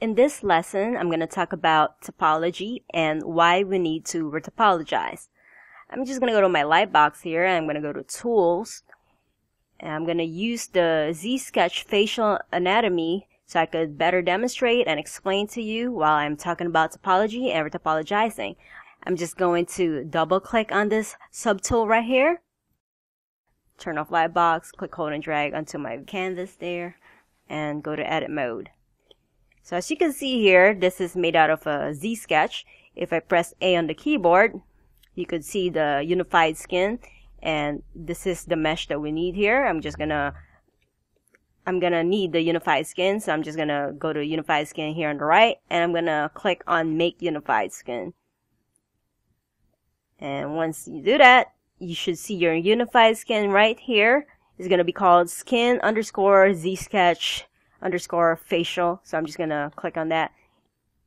In this lesson, I'm going to talk about topology and why we need to retopologize. I'm just going to go to my light box here, and I'm going to go to Tools, and I'm going to use the ZSketch facial anatomy so I could better demonstrate and explain to you while I'm talking about topology and retopologizing. I'm just going to double click on this subtool right here, turn off light box, click, hold, and drag onto my canvas there, and go to edit mode. So as you can see here, this is made out of a Z-sketch. If I press A on the keyboard, you could see the unified skin, and this is the mesh that we need here. I'm gonna need the unified skin, so I'm just gonna go to unified skin here on the right, and I'm gonna click on make unified skin. And once you do that, you should see your unified skin right here. It's gonna be called skin underscore Z-sketch underscore facial, so I'm just gonna click on that,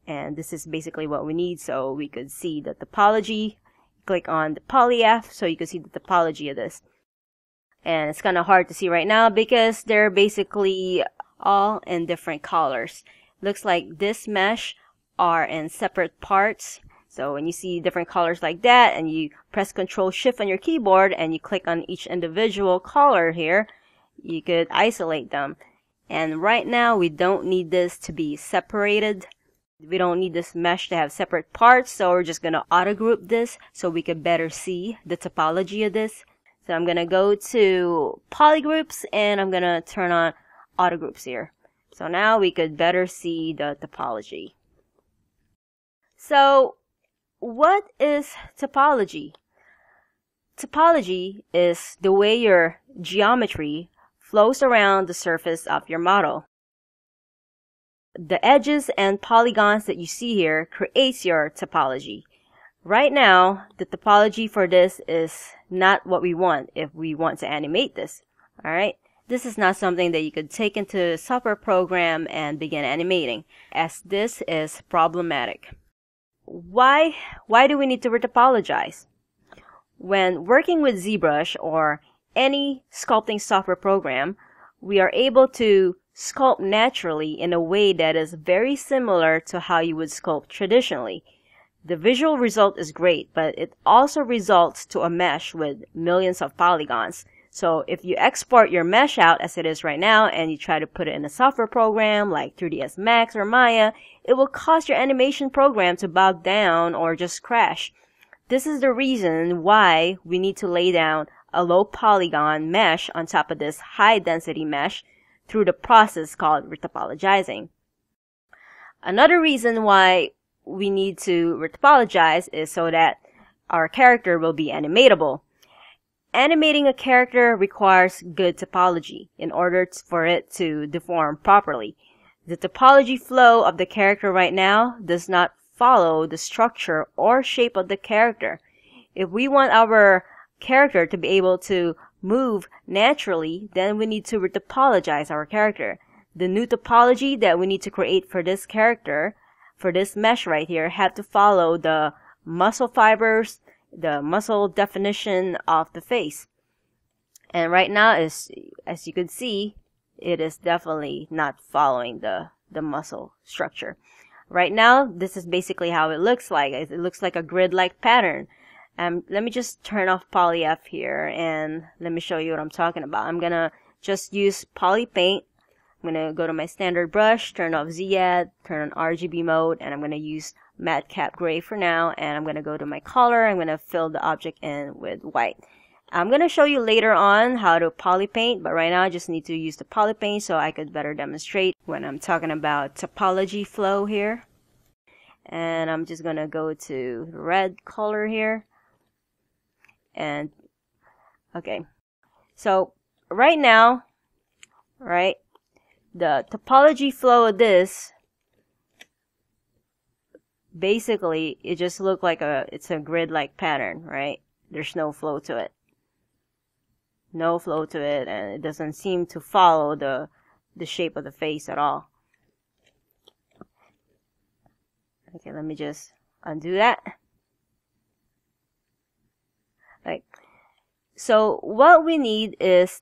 and this is basically what we need so we could see the topology. Click on the poly F so you can see the topology of this, and it's kind of hard to see right now because they're basically all in different colors. Looks like this mesh are in separate parts, so when you see different colors like that and you press Control Shift on your keyboard and you click on each individual color here, you could isolate them. And right now we don't need this to be separated. We don't need this mesh to have separate parts, so we're just going to auto group this so we can better see the topology of this. So I'm going to go to polygroups, and I'm going to turn on auto groups here. So now we could better see the topology. So what is topology? Topology is the way your geometry flows around the surface of your model. The edges and polygons that you see here creates your topology. Right now, the topology for this is not what we want if we want to animate this. Alright, this is not something that you could take into a software program and begin animating, as this is problematic. Why do we need to retopologize? When working with ZBrush or any sculpting software program, we are able to sculpt naturally in a way that is very similar to how you would sculpt traditionally. The visual result is great, but it also results to a mesh with millions of polygons. So if you export your mesh out as it is right now and you try to put it in a software program like 3ds Max or Maya, it will cause your animation program to bog down or just crash. This is the reason why we need to lay down a low polygon mesh on top of this high density mesh through the process called retopologizing. Another reason why we need to retopologize is so that our character will be animatable. Animating a character requires good topology in order for it to deform properly. The topology flow of the character right now does not follow the structure or shape of the character. If we want our character to be able to move naturally, then we need to retopologize our character. The new topology that we need to create for this character, for this mesh right here, had to follow the muscle fibers, the muscle definition of the face. And right now, as you can see, it is definitely not following the muscle structure. Right now, this is basically how it looks like. It looks like a grid-like pattern. Let me just turn off poly F here, and let me show you what I'm talking about. I'm gonna just use poly paint. I'm gonna go to my standard brush, turn off ZAdd, turn on RGB mode, and I'm gonna use Matcap Gray for now, and I'm gonna go to my color. I'm gonna fill the object in with white. I'm gonna show you later on how to poly paint, but right now I just need to use the poly paint so I could better demonstrate when I'm talking about topology flow here. And I'm just gonna go to red color here. And okay, so right now, right, the topology flow of this basically, it just looked like it's a grid-like pattern, right? There's no flow to it, and it doesn't seem to follow the shape of the face at all. Okay, let me just undo that. Right. So what we need is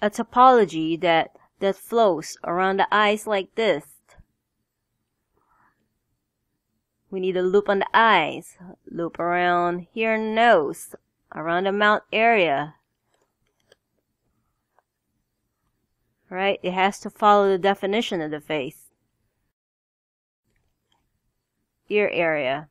a topology that flows around the eyes like this. We need a loop on the eyes, loop around here, nose, around the mouth area. Right? It has to follow the definition of the face. Ear area.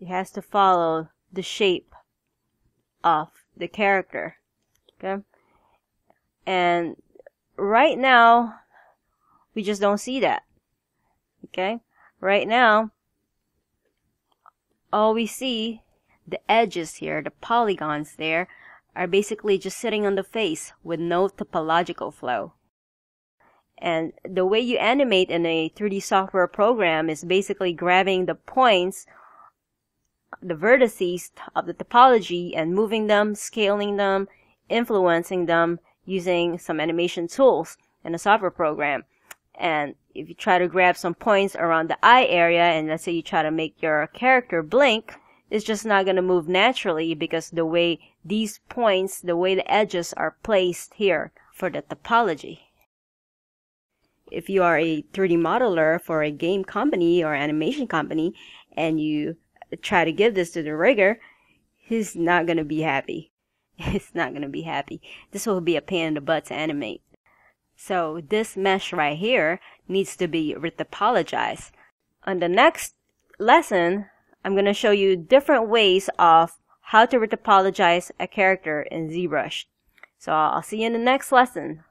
It has to follow the shape of the character. Okay? And right now, we just don't see that. Okay? Right now, all we see, the edges here, the polygons there, are basically just sitting on the face with no topological flow. And the way you animate in a 3D software program is basically grabbing the points, the vertices of the topology, and moving them, scaling them, influencing them using some animation tools in a software program. And if you try to grab some points around the eye area, and let's say you try to make your character blink, it's just not going to move naturally because the way these points, the way the edges are placed here for the topology. If you are a 3D modeler for a game company or animation company and you try to give this to the rigger, he's not going to be happy. It's not going to be happy. This will be a pain in the butt to animate. So this mesh right here needs to be retopologized. On the next lesson, I'm going to show you different ways of how to retopologize a character in ZBrush. So I'll see you in the next lesson.